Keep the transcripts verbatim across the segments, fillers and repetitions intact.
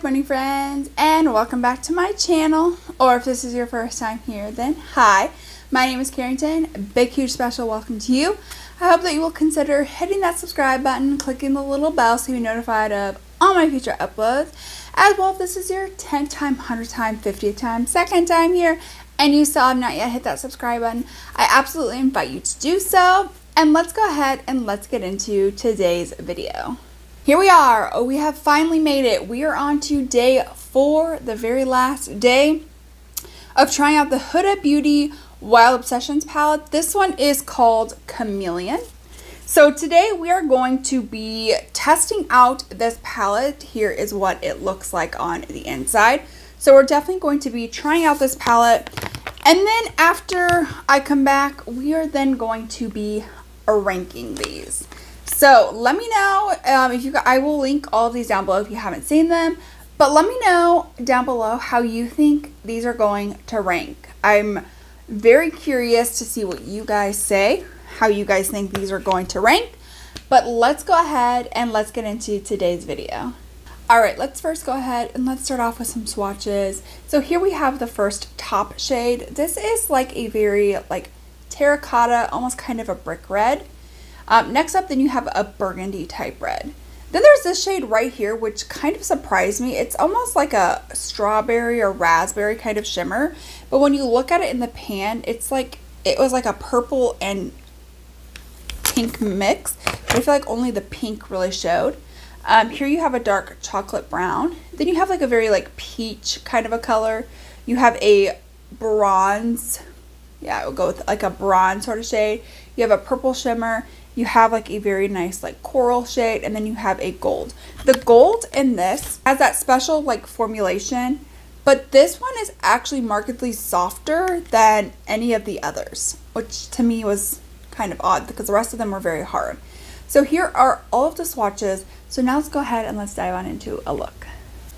Good morning, friends, and welcome back to my channel. Or if this is your first time here, then hi, my name is Carrington. Big huge special welcome to you. I hope that you will consider hitting that subscribe button, clicking the little bell so you're notified of all my future uploads. As well, if this is your tenth time, hundredth time, fiftieth time, second time here, and you still have not yet hit that subscribe button, I absolutely invite you to do so. And let's go ahead and let's get into today's video. Here we are. Oh, we have finally made it. We are on to day four, the very last day of trying out the Huda Beauty Wild Obsessions palette. This one is called Chameleon. So today we are going to be testing out this palette. Here is what it looks like on the inside. So we're definitely going to be trying out this palette. And then after I come back, we are then going to be ranking these. So let me know um, if you I will link all of these down below if you haven't seen them, but let me know down below how you think these are going to rank. I'm very curious to see what you guys say, how you guys think these are going to rank, but let's go ahead and let's get into today's video. All right, let's first go ahead and let's start off with some swatches. So here we have the first top shade. This is like a very like terracotta, almost kind of a brick red. Um, next up, then you have a burgundy type red. Then there's this shade right here, which kind of surprised me. It's almost like a strawberry or raspberry kind of shimmer, but when you look at it in the pan, it's like it was like a purple and pink mix. I feel like only the pink really showed. Um, here you have a dark chocolate brown. Then you have like a very like peach kind of a color. You have a bronze. Yeah, it will go with like a bronze sort of shade. You have a purple shimmer. You have like a very nice like coral shade. And then you have a gold. The gold in this has that special like formulation. But this one is actually markedly softer than any of the others, which to me was kind of odd because the rest of them were very hard. So here are all of the swatches. So now let's go ahead and let's dive on into a look.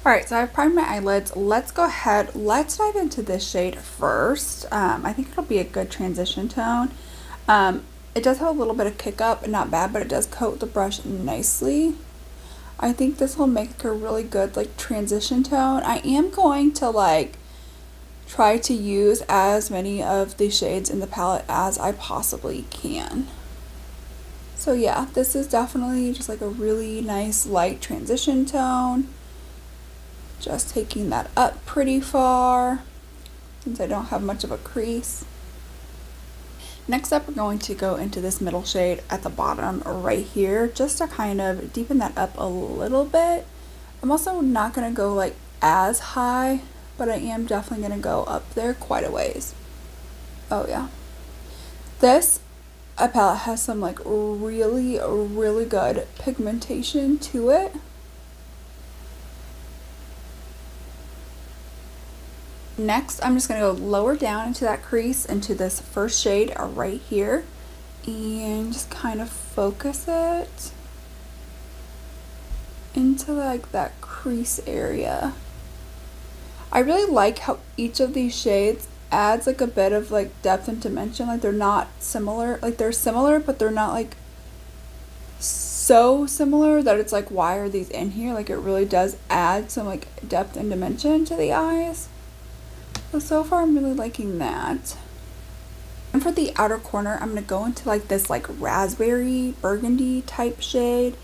All right, so I've primed my eyelids. Let's go ahead, let's dive into this shade first. Um, I think it'll be a good transition tone. Um, it does have a little bit of kick up, not bad, but it does coat the brush nicely. I think this will make a really good like transition tone. I am going to like try to use as many of the shades in the palette as I possibly can. So yeah, this is definitely just like a really nice light transition tone. Just taking that up pretty far since I don't have much of a crease. Next up, we're going to go into this middle shade at the bottom right here just to kind of deepen that up a little bit. I'm also not going to go like as high, but I am definitely going to go up there quite a ways. Oh yeah. This palette has some like really, really good pigmentation to it. Next, I'm just going to go lower down into that crease, into this first shade right here, and just kind of focus it into like that crease area. I really like how each of these shades adds like a bit of like depth and dimension. Like they're not similar, like they're similar, but they're not like so similar that it's like, why are these in here? Like it really does add some like depth and dimension to the eyes. So far, I'm really liking that. And for the outer corner, I'm going to go into like this like raspberry burgundy type shade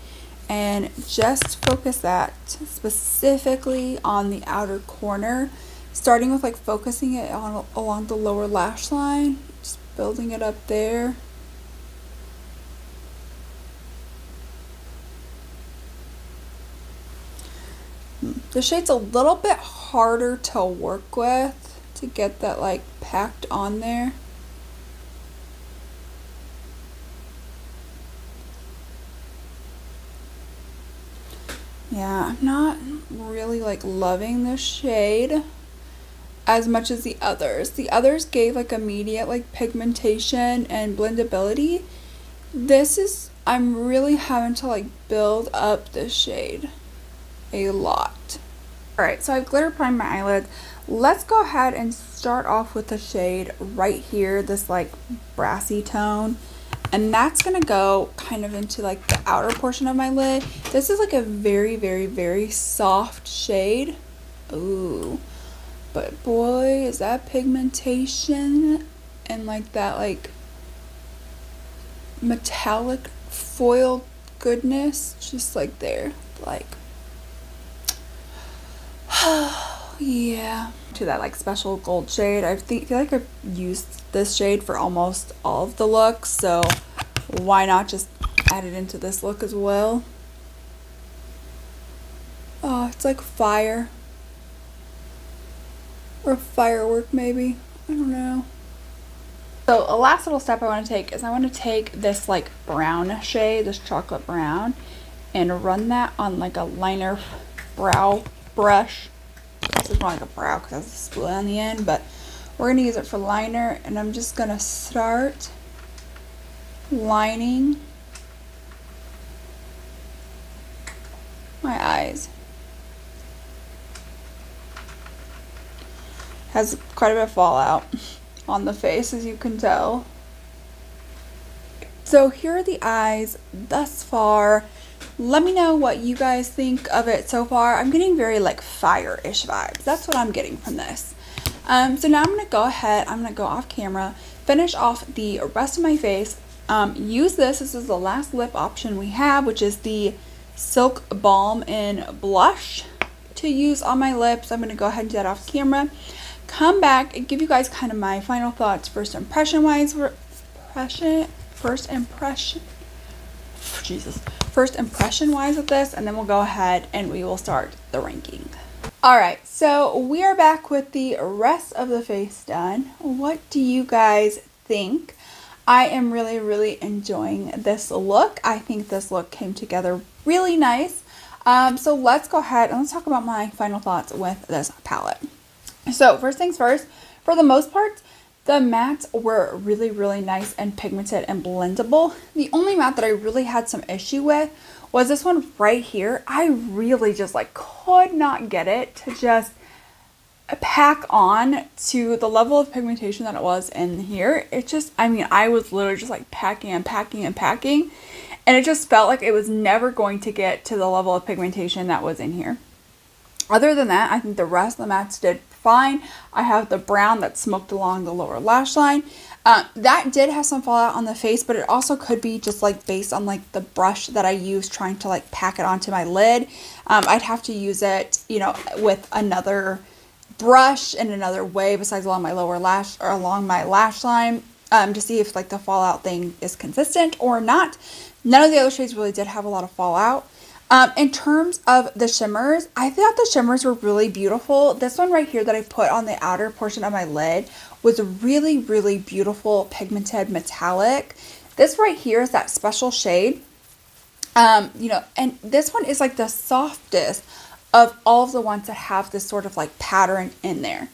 and just focus that specifically on the outer corner, starting with like focusing it on along the lower lash line, just building it up there. The shade's a little bit harder to work with to get that like packed on there. Yeah, I'm not really like loving this shade as much as the others. The others gave like immediate like pigmentation and blendability. This is, I'm really having to like build up this shade a lot. All right, so I've glitter primed my eyelids. Let's go ahead and start off with the shade right here, this like brassy tone. And that's going to go kind of into like the outer portion of my lid. This is like a very, very, very soft shade. Ooh. But boy, is that pigmentation and like that like metallic foil goodness just like there. Like, yeah. To that like special gold shade. I think, feel like I've used this shade for almost all of the looks, so why not just add it into this look as well? Oh, it's like fire. Or firework maybe. I don't know. So a last little step I want to take is I want to take this like brown shade, this chocolate brown, and run that on like a liner brow brush. This is more like a brow because that's a split on the end, but we're going to use it for liner, and I'm just going to start lining my eyes. Has quite a bit of fallout on the face, as you can tell. So here are the eyes thus far. Let me know what you guys think of it so far. I'm getting very like fire-ish vibes. That's what I'm getting from this. Um, so now I'm going to go ahead, I'm going to go off camera, finish off the rest of my face, um, use this, this is the last lip option we have, which is the Silk Balm in Blush to use on my lips. I'm going to go ahead and do that off camera. Come back and give you guys kind of my final thoughts, first impression wise, impression, first impression, Jesus, first impression wise of this, and then we'll go ahead and we will start the ranking. All right, so we are back with the rest of the face done. What do you guys think? I am really, really enjoying this look. I think this look came together really nice. Um, so let's go ahead and let's talk about my final thoughts with this palette. So first things first, for the most part, the mattes were really, really nice and pigmented and blendable. The only matte that I really had some issue with was this one right here. I really just like could not get it to just pack on to the level of pigmentation that it was in here. It just, I mean, I was literally just like packing and packing and packing, and it just felt like it was never going to get to the level of pigmentation that was in here. Other than that, I think the rest of the mattes did fine. I have the brown that smoked along the lower lash line. Um, that did have some fallout on the face, but it also could be just like based on like the brush that I used trying to like pack it onto my lid. Um, I'd have to use it, you know, with another brush in another way besides along my lower lash or along my lash line um, to see if like the fallout thing is consistent or not. None of the other shades really did have a lot of fallout. Um, in terms of the shimmers, I thought the shimmers were really beautiful. This one right here that I put on the outer portion of my lid was really, really beautiful pigmented metallic. This right here is that special shade. Um, you know, and this one is like the softest of all of the ones that have this sort of like pattern in there.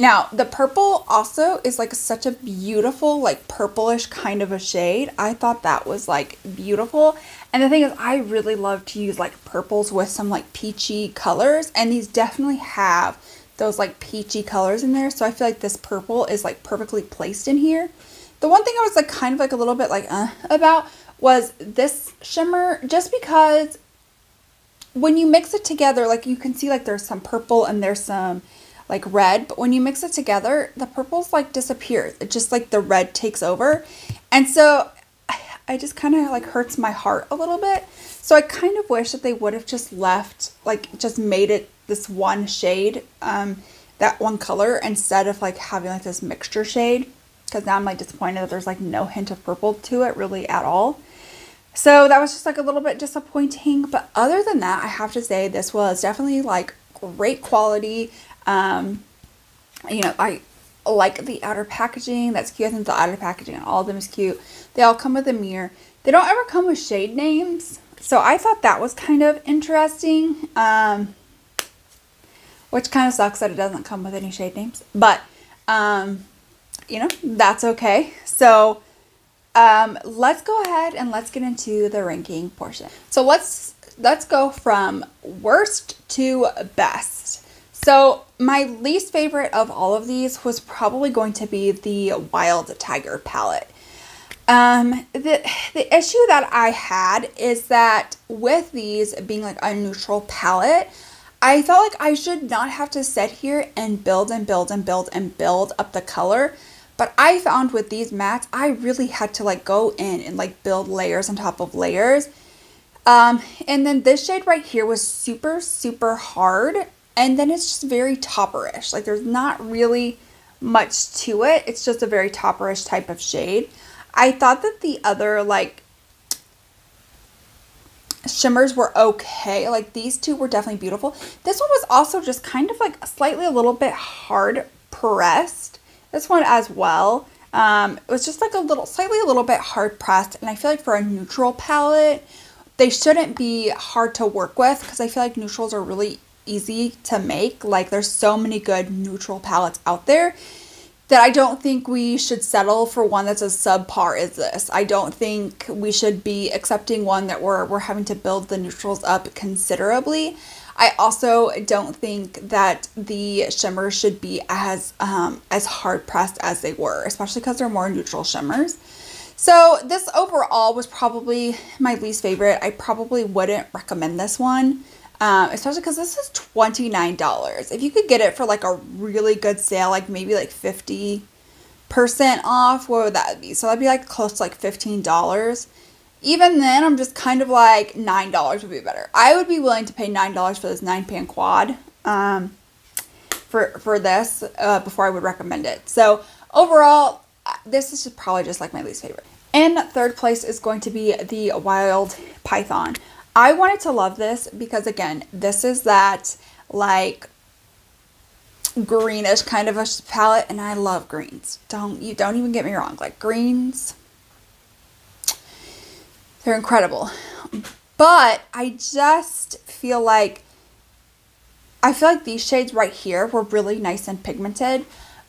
Now, the purple also is like such a beautiful, like purplish kind of a shade. I thought that was like beautiful. And the thing is, I really love to use like purples with some like peachy colors, and these definitely have those like peachy colors in there. So I feel like this purple is like perfectly placed in here. The one thing I was like kind of like a little bit like uh, about was this shimmer, just because when you mix it together, like you can see like there's some purple and there's some like red, but when you mix it together, the purple's like disappears. It just like the red takes over. And so I just kind of like hurts my heart a little bit. So I kind of wish that they would have just left, like just made it this one shade, um, that one color, instead of like having like this mixture shade. Cause now I'm like disappointed that there's like no hint of purple to it really at all. So that was just like a little bit disappointing. But other than that, I have to say this was definitely like great quality. Um, you know, I like the outer packaging. That's cute. I think the outer packaging and all of them is cute. They all come with a mirror. They don't ever come with shade names. So I thought that was kind of interesting. Um, which kind of sucks that it doesn't come with any shade names, but, um, you know, that's okay. So, um, let's go ahead and let's get into the ranking portion. So let's, let's go from worst to best. So my least favorite of all of these was probably going to be the Wild Tiger palette. Um, the, the issue that I had is that with these being like a neutral palette, I felt like I should not have to sit here and build and build and build and build up the color. But I found with these mattes, I really had to like go in and like build layers on top of layers. Um, and then this shade right here was super, super hard. And then it's just very topperish. Like there's not really much to it. It's just a very topperish type of shade. I thought that the other like shimmers were okay. Like these two were definitely beautiful. This one was also just kind of like slightly a little bit hard pressed. This one as well. Um, it was just like a little, slightly a little bit hard pressed. And I feel like for a neutral palette, they shouldn't be hard to work with, because I feel like neutrals are really easy to make. Like there's so many good neutral palettes out there that I don't think we should settle for one that's as subpar as this. I don't think we should be accepting one that we're, we're having to build the neutrals up considerably. I also don't think that the shimmers should be as, um, as hard pressed as they were, especially because they're more neutral shimmers. So this overall was probably my least favorite. I probably wouldn't recommend this one, um, especially because this is twenty-nine dollars. If you could get it for like a really good sale, like maybe like fifty percent off, what would that be? So that'd be like close to like fifteen dollars. Even then, I'm just kind of like nine dollars would be better. I would be willing to pay nine dollars for this nine pan quad um, for, for this uh, before I would recommend it. So overall, this is just probably just like my least favorite. And third place is going to be the Wild Python. I wanted to love this because, again, this is that like greenish kind of a palette, and I love greens. Don't you don't even get me wrong, like greens, they're incredible. But I just feel like, I feel like these shades right here were really nice and pigmented.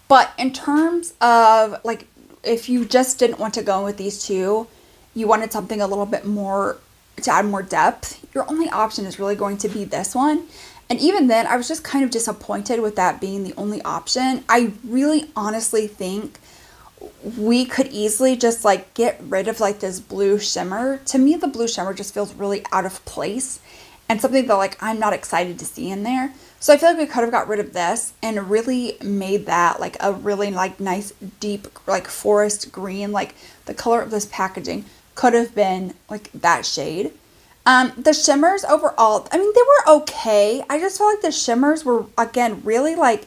But in terms of like, if you just didn't want to go in with these two, you wanted something a little bit more to add more depth, your only option is really going to be this one. And even then, I was just kind of disappointed with that being the only option. I really honestly think we could easily just like get rid of like this blue shimmer. To me, the blue shimmer just feels really out of place and something that like I'm not excited to see in there. So I feel like we could have got rid of this and really made that like a really like nice deep like forest green. Like the color of this packaging could have been like that shade. Um, the shimmers overall, I mean, they were okay. I just felt like the shimmers were, again, really like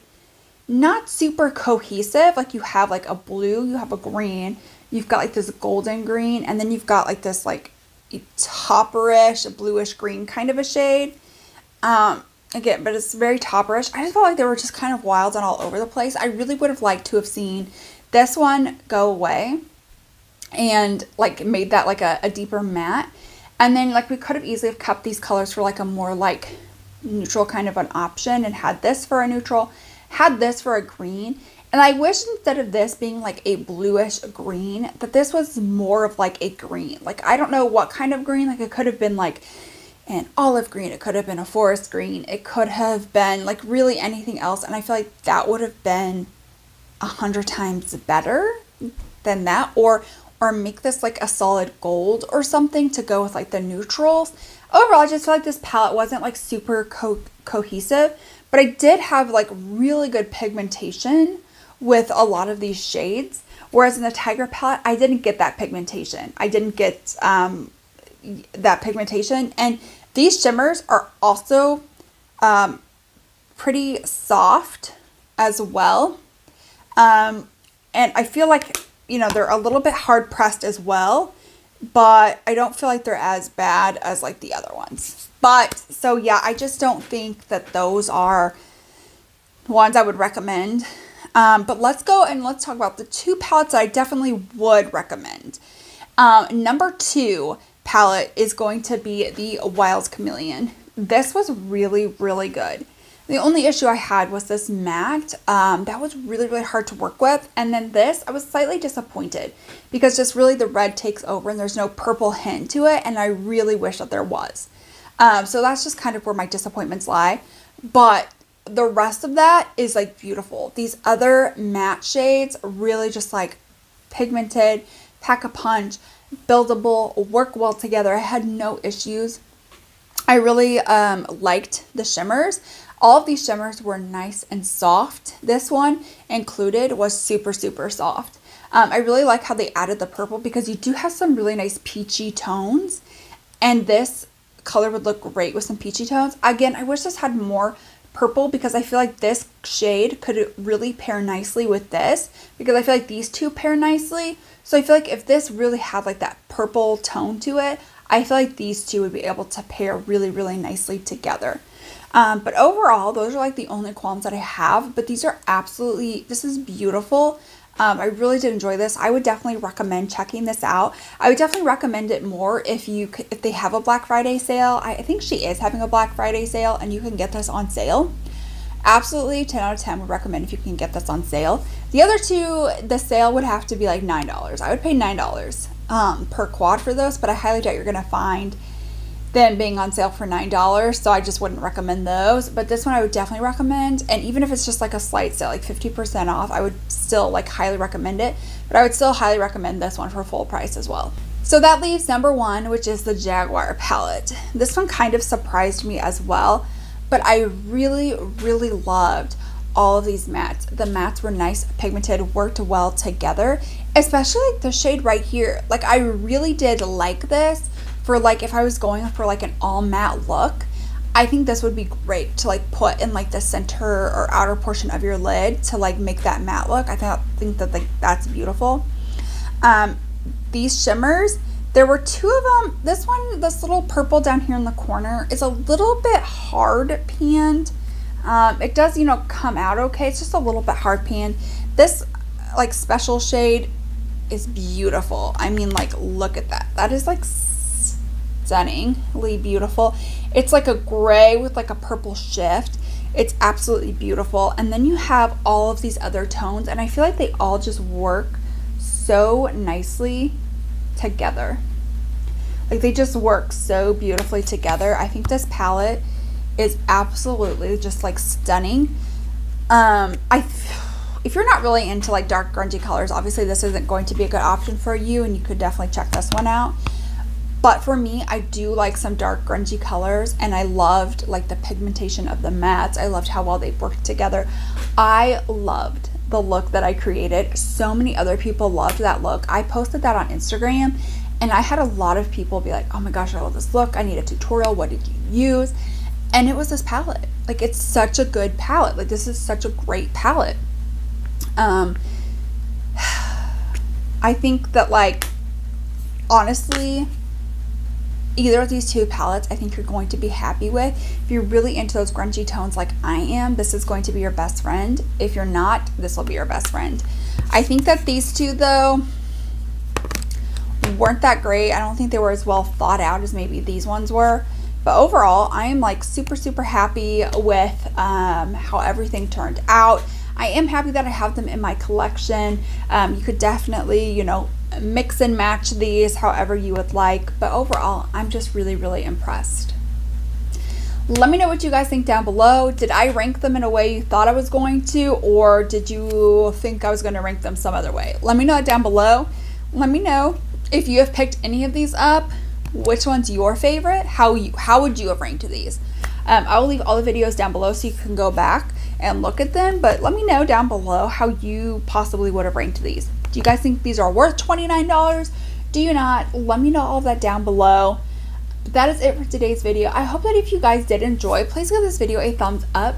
not super cohesive. Like you have like a blue, you have a green, you've got like this golden green, and then you've got like this like topperish bluish green kind of a shade. Um, Again, but it's very topperish. I just felt like they were just kind of wild and all over the place. I really would have liked to have seen this one go away and like made that like a, a deeper matte. And then like we could have easily have kept these colors for like a more like neutral kind of an option, and had this for a neutral, had this for a green. And I wish instead of this being like a bluish green, that this was more of like a green. Like I don't know what kind of green. Like it could have been like an olive green, it could have been a forest green, it could have been like really anything else, and I feel like that would have been a hundred times better than that. Or or make this like a solid gold or something to go with like the neutrals. Overall, I just feel like this palette wasn't like super co cohesive, but I did have like really good pigmentation with a lot of these shades, whereas in the Tiger palette I didn't get that pigmentation. I didn't get um that pigmentation. And these shimmers are also um, pretty soft as well. Um, and I feel like, you know, they're a little bit hard pressed as well, but I don't feel like they're as bad as like the other ones. But so yeah, I just don't think that those are ones I would recommend. Um, but let's go and let's talk about the two palettes that I definitely would recommend. Um, number two palette is going to be the Wild Chameleon. This was really, really good. The only issue I had was this matte. Um, that was really, really hard to work with. And then this, I was slightly disappointed because just really the red takes over and there's no purple hint to it. And I really wish that there was. Um, so that's just kind of where my disappointments lie. But the rest of that is like beautiful. These other matte shades really just like pigmented, pack a punch, buildable, work well together. I had no issues. I really um, liked the shimmers. All of these shimmers were nice and soft. This one included was super, super soft. Um, I really like how they added the purple because you do have some really nice peachy tones, and this color would look great with some peachy tones. Again, I wish this had more purple because I feel like this shade could really pair nicely with this, because I feel like these two pair nicely. So I feel like if this really had like that purple tone to it, I feel like these two would be able to pair really, really nicely together. Um, but overall, those are like the only qualms that I have, but these are absolutely, this is beautiful. Um, I really did enjoy this. I would definitely recommend checking this out. I would definitely recommend it more if you could, if they have a Black Friday sale. I, I think she is having a Black Friday sale and you can get this on sale. Absolutely ten out of ten would recommend if you can get this on sale. The other two, the sale would have to be like nine dollars. I would pay nine dollars um, per quad for those, but I highly doubt you're going to find them being on sale for nine dollars, so I just wouldn't recommend those. But this one I would definitely recommend, and even if it's just like a slight sale, like fifty percent off, I would still like highly recommend it. But I would still highly recommend this one for full price as well. So that leaves number one, which is the Jaguar palette. This one kind of surprised me as well, but I really, really loved all of these mattes. The mattes were nice, pigmented, worked well together, especially like the shade right here. Like I really did like this. For like if I was going for like an all matte look, I think this would be great to like put in like the center or outer portion of your lid to like make that matte look. I th think that like that's beautiful. Um, these shimmers, there were two of them. This one, this little purple down here in the corner is a little bit hard panned. Um, it does, you know, come out okay. It's just a little bit hard panned. This like special shade is beautiful. I mean, like look at that. That is like stunningly beautiful. It's like a gray with like a purple shift. It's absolutely beautiful. And then you have all of these other tones, and I feel like they all just work so nicely together. Like they just work so beautifully together. I think this palette is absolutely just like stunning. Um, I if you're not really into like dark grungy colors, obviously this isn't going to be a good option for you, and you could definitely check this one out. But for me, I do like some dark grungy colors, and I loved like the pigmentation of the mattes. I loved how well they worked together. I loved the look that I created. So many other people loved that look. I posted that on Instagram, and I had a lot of people be like, oh my gosh, I love this look. I need a tutorial. What did you use? And it was this palette. Like it's such a good palette. Like this is such a great palette. Um, I think that like, honestly, either of these two palettes I think you're going to be happy with. If you're really into those grungy tones like I am, this is going to be your best friend. If you're not, this will be your best friend. I think that these two though weren't that great. I don't think they were as well thought out as maybe these ones were, but overall I am like super super happy with um, how everything turned out. I am happy that I have them in my collection. Um, you could definitely, you know, mix and match these however you would like, but overall I'm just really really impressed. Let me know what you guys think down below. Did I rank them in a way you thought I was going to, or did you think I was going to rank them some other way? Let me know it down below. Let me know if you have picked any of these up, which one's your favorite, how you how would you have ranked these. um, I will leave all the videos down below so you can go back and look at them, but let me know down below how you possibly would have ranked these. Do you guys think these are worth twenty-nine dollars? Do you not? Let me know all of that down below. But that is it for today's video. I hope that if you guys did enjoy, please give this video a thumbs up.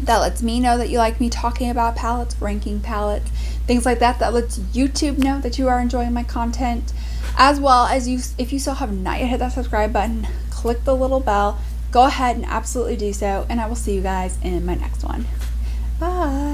That lets me know that you like me talking about palettes, ranking palettes, things like that. That lets YouTube know that you are enjoying my content. As well as you, if you still have not yet hit that subscribe button, click the little bell. Go ahead and absolutely do so. And I will see you guys in my next one. Bye.